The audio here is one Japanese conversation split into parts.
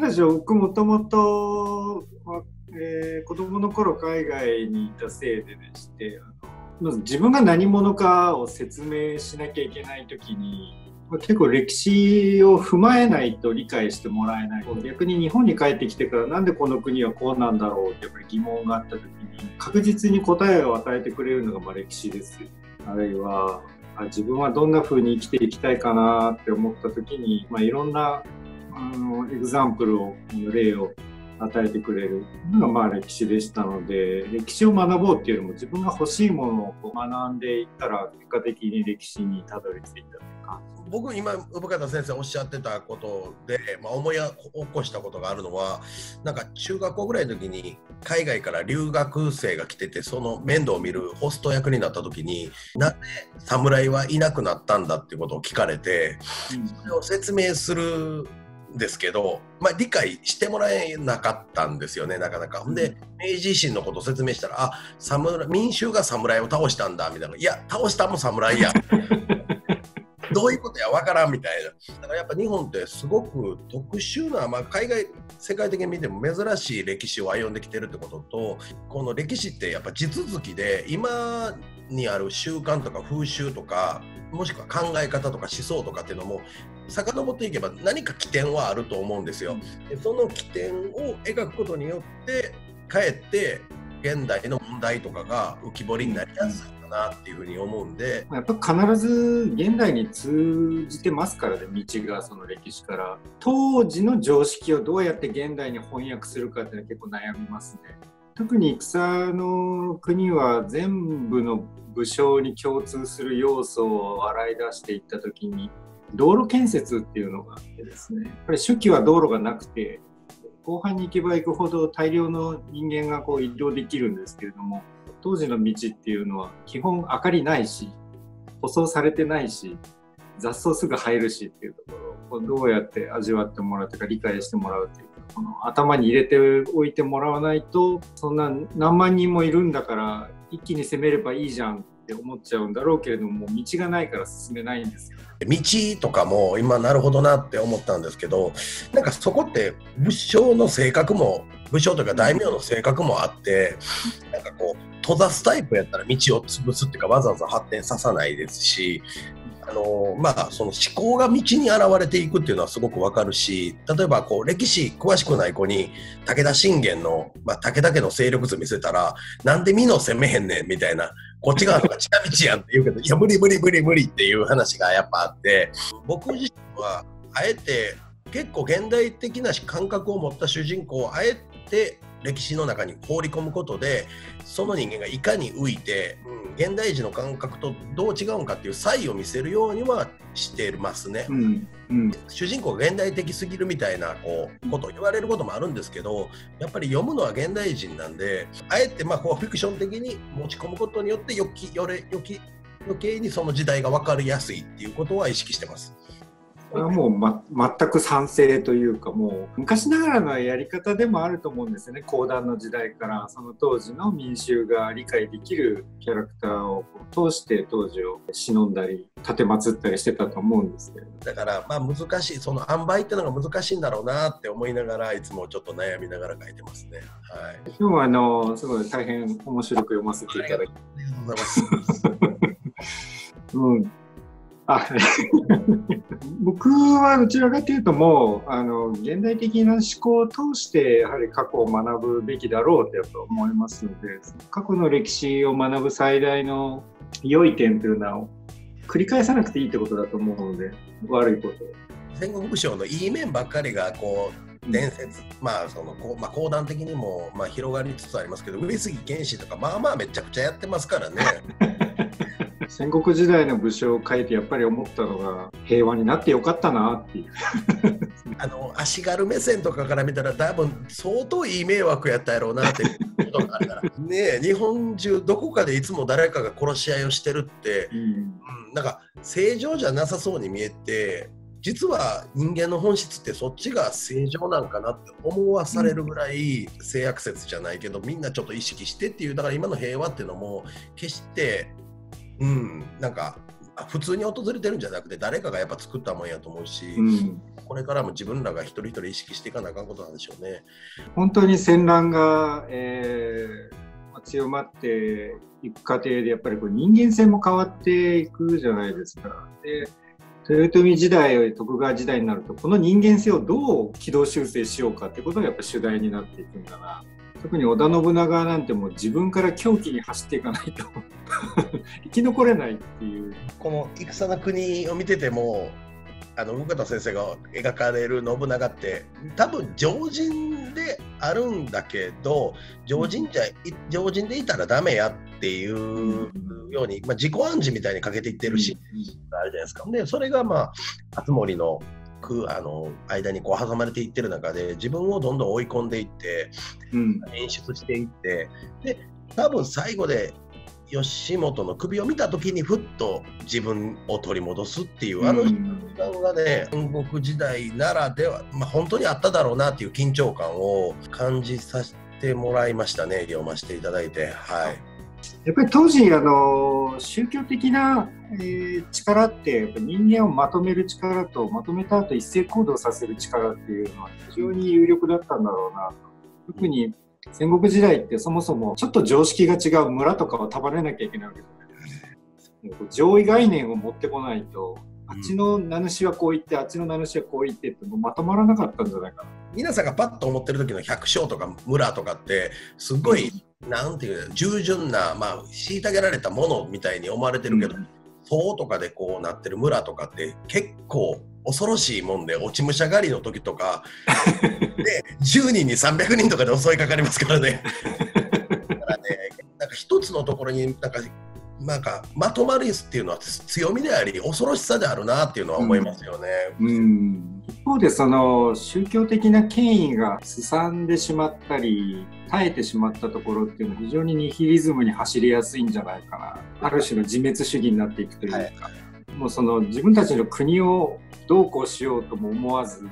なんでしょう、僕もともと子供の頃海外にいたせいでして、まず自分が何者かを説明しなきゃいけないときに、結構歴史を踏まえないと理解してもらえない。逆に日本に帰ってきてから、なんでこの国はこうなんだろうってやっぱり疑問があったときに、確実に答えを与えてくれるのがまあ歴史ですよ。あるいは自分はどんな風に生きていきたいかなって思ったときに、いろんなエグザンプルを、例を与えてくれるのがまあ歴史でしたので、歴史を学ぼうっていうよりも自分が欲しいものを学んでいったら結果的に歴史にたどり着いたというか。僕今生方先生おっしゃってたことで、思い起こしたことがあるのは、なんか中学校ぐらいの時に海外から留学生が来てて、その面倒を見るホスト役になった時に、なんで侍はいなくなったんだっていうことを聞かれて、それを説明するですけど、理解してもらえなかったんですよね、なかなか。で、明治維新のことを説明したら、あ、民衆が侍を倒したんだみたいな、いや、倒したも侍や、どういうことや分からんみたいな。だからやっぱ日本ってすごく特殊な、海外、世界的に見ても珍しい歴史を歩んできてるってことと、この歴史ってやっぱ地続きで、今にある習慣とか風習とか、もしくは考え方とか思想とかっていうのも遡っていけば何か起点はあると思うんですよ。で、その起点を描くことによってかえって現代の問題とかが浮き彫りになりやすいかなっていうふうに思うんで、やっぱ必ず現代に通じてますからね、道が。その歴史から当時の常識をどうやって現代に翻訳するかっていうのは結構悩みますね。特に戦の国は全部の武将に共通する要素を洗い出していった時に、道路建設っていうのがあってですね、やっぱり初期は道路がなくて、後半に行けば行くほど大量の人間がこう移動できるんですけれども、当時の道っていうのは基本明かりないし、舗装されてないし、雑草すぐ生えるしっていうところをどうやって味わってもらうというか理解してもらうというか、この頭に入れておいてもらわないと、そんな何万人もいるんだから一気に攻めればいいじゃんって思っちゃうんだろうけれども、道がないから進めないんですよ。道とかも今なるほどなって思ったんですけど、なんかそこって武将の性格も、武将というか大名の性格もあって、なんかこう閉ざすタイプやったら道を潰すっていうか、わざわざ発展ささないですし、その思考が道に現れていくっていうのはすごくわかるし、例えばこう歴史詳しくない子に武田信玄の、武田家の勢力図見せたら、なんで美濃攻めへんねんみたいな、こっち側のが近道やんって言うけど、いや無理無理無理無理っていう話がやっぱあって、僕自身はあえて結構現代的な感覚を持った主人公をあえて歴史の中に放り込むことで、その人間がいかに浮いて、現代人の感覚とどう違うんかっていう差異を見せるようにはしてますね。主人公が現代的すぎるみたいなことを言われることもあるんですけど、やっぱり読むのは現代人なんで、あえてフィクション的に持ち込むことによって余計にその時代が分かりやすいっていうことは意識してます。これはもう、全く賛成というか、もう昔ながらのやり方でもあると思うんですよね。講談の時代からその当時の民衆が理解できるキャラクターを通して当時を偲んだり奉ったりしてたと思うんですけど、だから難しい、その塩梅っていうのが難しいんだろうなって思いながら、いつもちょっと悩みながら書いてますね。はい、今日はすごい大変面白く読ませていただき、ありがとうございます。僕はどちらかというと、もう現代的な思考を通してやはり過去を学ぶべきだろうとやっぱ思いますので、過去の歴史を学ぶ最大の良い点というのは繰り返さなくていいってことだと思うので、悪いこと、戦国武将のいい面ばっかりが伝説、講談的にも広がりつつありますけど、上杉謙信とかめちゃくちゃやってますからね。戦国時代の武将を書いてやっぱり思ったのが、平和になってよかったなっていう足軽目線とかから見たら、多分相当いい迷惑やったやろうなっていうことがあるからねえ、日本中どこかでいつも誰かが殺し合いをしてるって、なんか正常じゃなさそうに見えて、実は人間の本質ってそっちが正常なんかなって思わされるぐらい、性悪説じゃないけど、みんなちょっと意識してっていう、だから今の平和っていうのも決してなんか普通に訪れてるんじゃなくて誰かがやっぱ作ったもんやと思うし、うん、これからも自分らが一人一人意識していかなあかんことなんでしょうね。本当に戦乱が、強まっていく過程でやっぱりこう人間性も変わっていくじゃないですか。で豊臣時代、徳川時代になるとこの人間性をどう軌道修正しようかってことがやっぱ主題になっていくんだな。特に織田信長なんてもう自分から狂気に走っていかないと生き残れないっていう。この戦の国を見てても生方先生が描かれる信長って多分常人であるんだけど常人でいたらダメやっていうように、まあ、自己暗示みたいに欠けていってるし、あるじゃないですか。でそれがまあ敦盛の間にこう挟まれていってる中で自分をどんどん追い込んでいって、うん、演出していって、で多分最後で義元の首を見た時にふっと自分を取り戻すっていう、あの瞬間がね、戦国時代ならでは、まあ、本当にあっただろうなっていう緊張感を感じさせてもらいましたね、読ませていただいて。はい。やっぱり当時宗教的な、力ってやっぱ人間をまとめる力とまとめた後一斉行動させる力っていうのは非常に有力だったんだろうなと。特に戦国時代ってそもそもちょっと常識が違う村とかを束ねなきゃいけないわけだから上位概念を持ってこないと、あっちの名主はこう言ってあっちの名主はこう言ってってもうまとまらなかったんじゃないかな。皆さんがパッと思ってる時の百姓とか村とかってすごい、なんていう従順な、まあ、虐げられたものみたいに思われてるけど、そうとかでこうなってる村とかって結構恐ろしいもんで、落ち武者狩りの時とかで10人に300人とかで襲いかかりますからね。だからね、なんか一つのところになんかまとまりっていうのは強みであり恐ろしさであるなっていうのは思いますよね。一方でその宗教的な権威がすさんでしまったり耐えてしまったところっていうのは非常にニヒリズムに走りやすいんじゃないかな。ある種の自滅主義になっていくというか、はい、もうその自分たちの国をどうこうしようとも思わず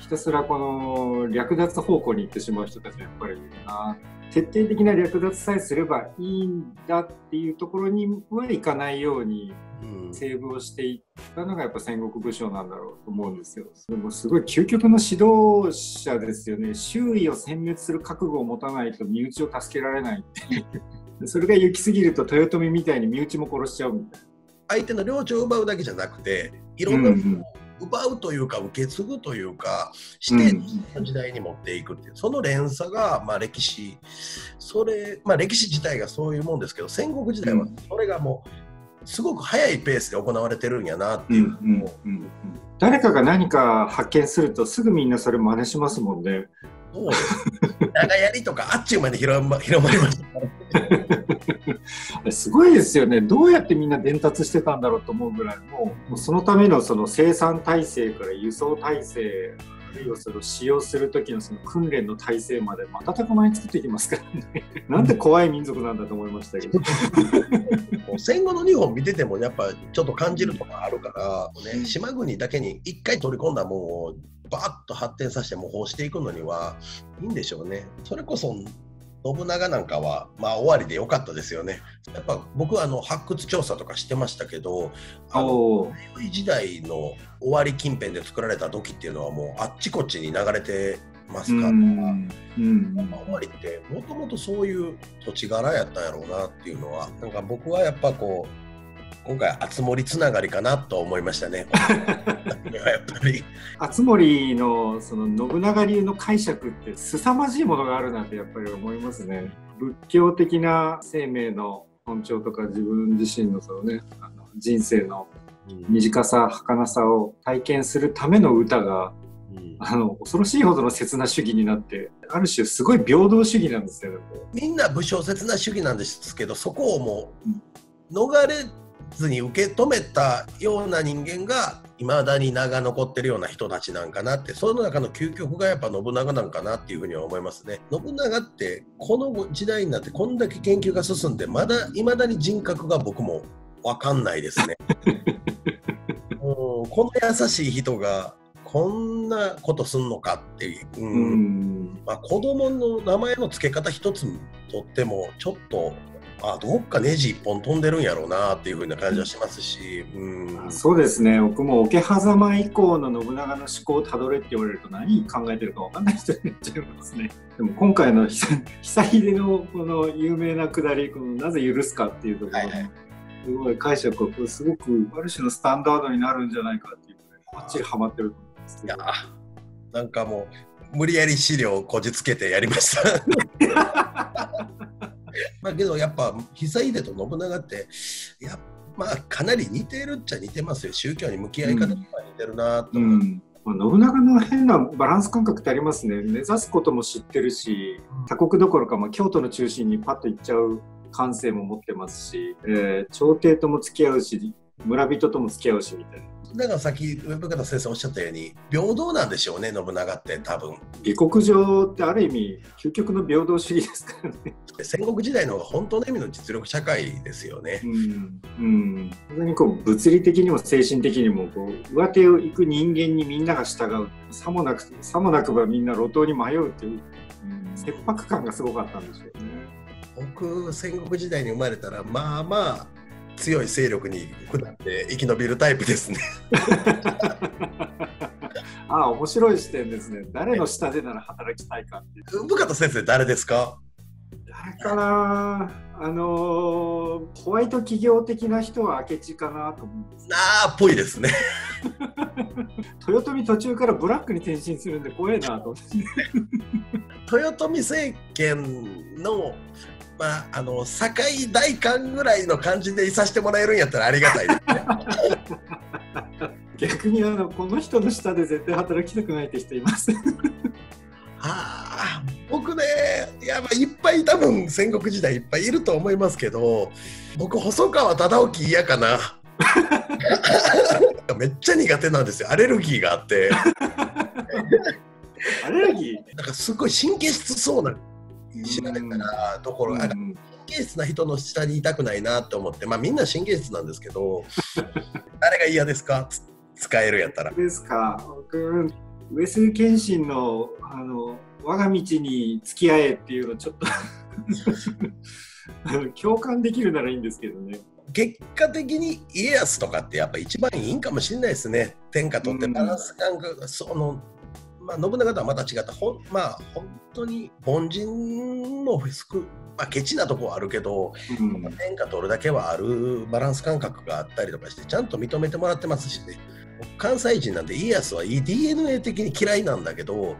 ひたすらこの略奪方向に行ってしまう人たちはやっぱりいるな。徹底的な略奪さえすればいいんだっていうところにはいかないようにセーブをしていったのがやっぱ戦国武将なんだろうと思うんですよ。それもすごい究極の指導者ですよね。周囲を殲滅する覚悟を持たないと身内を助けられないっていうそれが行き過ぎると豊臣みたいに身内も殺しちゃうみたいな。相手の領地を奪うだけじゃなくていろんな、奪うというか受け継ぐというかして時代に持っていくっていう、その連鎖が、まあ、歴史歴史自体がそういうもんですけど、戦国時代はそれがもうすごく速いペースで行われてるんやなっていうのを、誰かが何か発見するとすぐみんなそれ真似しますもんね。そう長槍とかあっちゅうまで広まりましたすごいですよね。どうやってみんな伝達してたんだろうと思うぐらい、もうそのためのその生産体制から輸送体制、あるいはそれを使用する時のその訓練の体制まで瞬く間に作っていきますからねなんで怖い民族なんだと思いましたけど戦後の日本見ててもやっぱちょっと感じるとこあるから、ね、島国だけに一回取り込んだもんをバーッと発展させて模倣していくのにはいいんでしょうね。それこそ信長なんかは、まあ、終わりで良かったですよね。やっぱ僕は発掘調査とかしてましたけど、弥生時代の終わり近辺で作られた土器っていうのはもうあっちこっちに流れてますから、終わりってもともとそういう土地柄やったんやろうなっていうのは、なんか僕はやっぱこう今回敦盛つながりかなと思いましたね。敦盛のその信長流の解釈って凄まじいものがあるなんてやっぱり思いますね。仏教的な生命の尊重とか自分自身のそのね、人生の短さ、儚さを体験するための歌が、恐ろしいほどの刹那主義になって、ある種すごい平等主義なんですよね。みんな武将刹那主義なんですけど、そこをもう逃れずに受け止めたような人間がいまだに名が残ってるような人たちなんかなって、その中の究極がやっぱ信長なんかなっていうふうには思いますね。信長ってこの時代になってこんだけ研究が進んでいまだに人格が僕も分かんないですねこの優しい人がこんなことすんのかっていう、子供の名前の付け方一つとってもちょっとあ、どっかネジ一本飛んでるんやろうなっていうふうな感じはしますし、うん、そうですね。僕も桶狭間以降の信長の思考をたどれって言われると何考えてるか分かんない人になっちゃいますね。でも今回の久秀のこの有名なくだり、このなぜ許すかっていうところ、すごい解釈がこれすごくある種のスタンダードになるんじゃないかっていう、バッチリハマってると思うんですけど、いやなんかもう無理やり資料をこじつけてやりましたまあけどやっぱ久秀と信長ってまあかなり似てるっちゃ似てますよ。宗教に向き合い方とか似てるなと、信長の変なバランス感覚ってありますね。目指すことも知ってるし、他国どころか、京都の中心にパッと行っちゃう感性も持ってますし、朝廷とも付き合うし村人とも付き合うしみたいな。だからさっき上方先生おっしゃったように平等なんでしょうね、信長って多分。下克上ってある意味究極の平等主義ですからね。戦国時代の方が本当の意味の実力社会ですよね。本当にこう物理的にも精神的にもこう上手を行く人間にみんなが従う、さもなくばみんな路頭に迷うっていう、切迫感がすごかったんでしょうね。僕戦国時代に生まれたらまあまあ強い勢力に下って生き延びるタイプですねああ、面白い視点ですね。誰の下でなら働きたいかっていう。深田先生誰ですか？誰かな、ホワイト企業的な人は明智かなと思うんです。ああ、ぽいですね豊臣途中からブラックに転身するんで怖いなと思って豊臣政権の堺代官ぐらいの感じでいさせてもらえるんやったらありがたいですね逆にこの人の下で絶対働きたくないって人いますはあ、僕ね、いっぱい多分戦国時代いっぱいいると思いますけど、僕細川忠興嫌かなめっちゃ苦手なんですよ。アレルギーがあってアレルギーなんかすごい神経質そうな調べたらところが神経質な人の下にいたくないなと思って、みんな神経質なんですけど誰が嫌ですか？使えるやったらですか？上杉謙信の我が道に付き合えっていうのちょっと共感できるならいいんですけどね。結果的に家康とかってやっぱ一番いいんかもしれないですね。天下取ってバランス感覚、信長とはまた違った、本当に凡人もケチなとこはあるけど、天下取るだけはあるバランス感覚があったりとかして、ちゃんと認めてもらってますしね。関西人なんで家康は DNA 的に嫌いなんだけど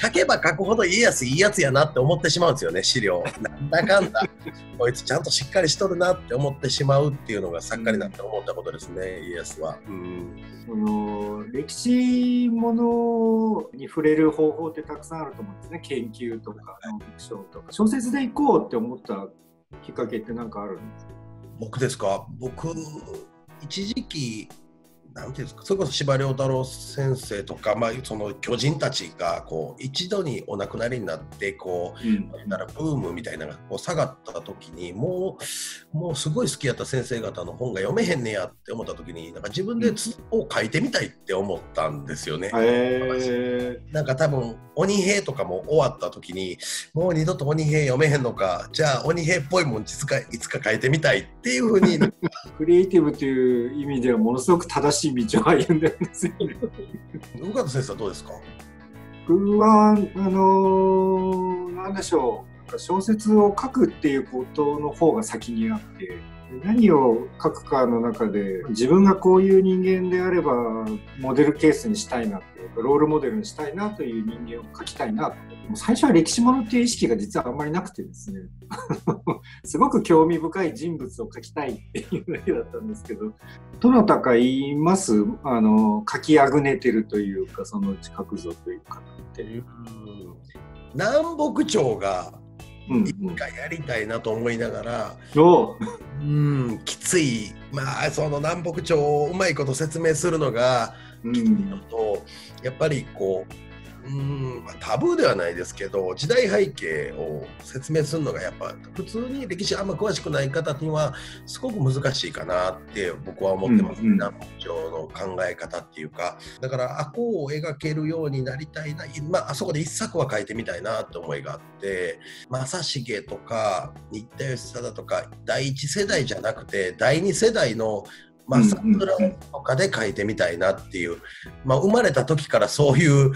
書けば書くほど家康いいやつやなって思ってしまうんですよね。資料なんだかんだこいつちゃんとしっかりしとるなって思ってしまうっていうのがさっかりなって思ったことですね、家康は。歴史ものに触れる方法ってたくさんあると思うんですね。研究とかノンフィクションとか小説でいこうって思ったきっかけって何かあるんですか？僕ですか？僕一時期なんていうんですか、それこそ司馬太郎先生とか、その巨人たちがこう一度にお亡くなりになってブームみたいなのがこう下がった時にもうすごい好きやった先生方の本が読めへんねやって思った時に、なんか自分で続きを書いてみたいって思ったんですよね。なんか多分鬼兵とかも終わった時にもう二度と鬼兵読めへんのか、じゃあ鬼兵っぽいもんいつか書いてみたいっていうふうにクリエイティブという意味ではものすごく正しい道を歩んでるんですよね。宇方先生はどうですか？僕はなんでしょう、小説を書くっていうことの方が先にあって、何を書くかの中で自分がこういう人間であればモデルケースにしたいなって、ロールモデルにしたいなという人間を書きたいなって。もう最初は歴史ものっていう意識が実はあんまりなくてですねすごく興味深い人物を書きたいっていうだけだったんですけど、どなたか言います？書きあぐねてるというか、そのうち書くぞというかっていう。南北朝が一回やりたいなと思いながら、きつい、その南北朝をうまいこと説明するのがきついのと、やっぱりこうタブーではないですけど、時代背景を説明するのがやっぱ普通に歴史あんま詳しくない方にはすごく難しいかなって僕は思ってますね。南北朝の考え方っていうか、だからあこを描けるようになりたいな、あそこで一作は書いてみたいなって思いがあって、正成とか新田義貞とか第一世代じゃなくて第二世代の桜とかで書いてみたいなっていう、生まれた時からそういう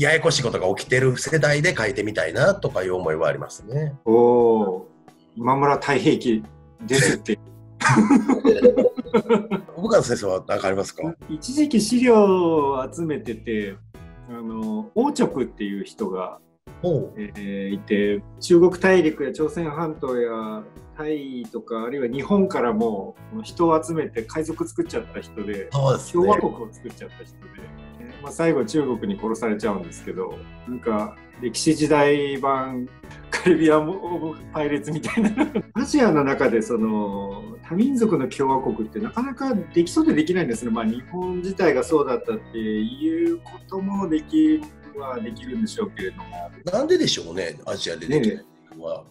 ややこしいことが起きてる世代で書いてみたいなとかいう思いはありますね。おお、今村太平記ですって。僕は先生は何かありますか？一時期資料を集めてて、王直っていう人がいて、中国大陸や朝鮮半島やタイとか、あるいは日本からも人を集めて海賊作っちゃった人で、共和国を作っちゃった人で。最後中国に殺されちゃうんですけど、なんか歴史時代版カリビアンオブパイレーツみたいなアジアの中でその多民族の共和国ってなかなかできそうでできないんですね。日本自体がそうだったっていうこともできはできるんでしょうけれども、なんででしょうね、アジアでできないのは。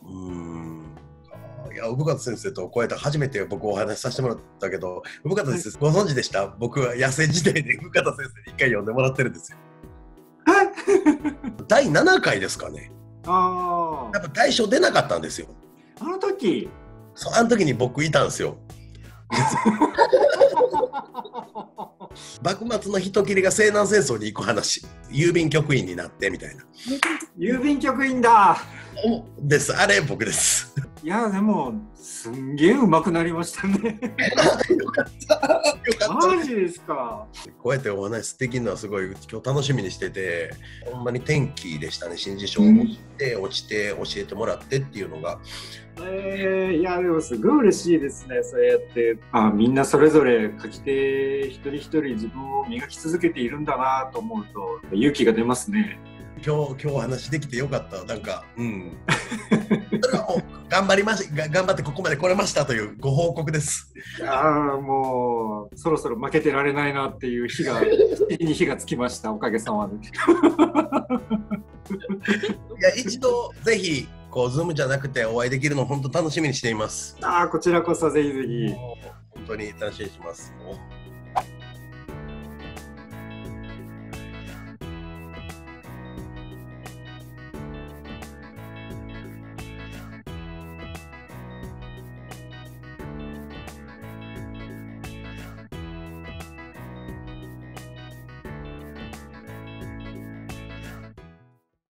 いや、産方先生とこうやって初めて僕お話しさせてもらったけど、産方先生ご存知でした？僕は野生時代で産方先生に一回呼んでもらってるんですよ。第7回ですかね。やっぱ大賞出なかったんですよ。あの時に僕いたんですよ。幕末の人斬りが西南戦争に行く話、郵便局員になってみたいな。郵便局員だです、あれ僕です。いやでもすんげえ上手くなりましたね。よかったよかった。マジですか。こうやってお話できるのはすごい今日楽しみにしてて、ほんまに天気でしたね。新人賞を持って落ちて教えてもらってっていうのが、いやでもすごい嬉しいですね。そうやってみんなそれぞれ書き手一人一人自分を磨き続けているんだなと思うと勇気が出ますね。今日お話できてよかった。なんかそれはもう頑張ってここまで来れましたというご報告です。もうそろそろ負けてられないなっていう火がつきました、おかげさまで。いや一度ぜひこうズームじゃなくてお会いできるの本当楽しみにしています。こちらこそぜひぜひ本当に楽しみにします。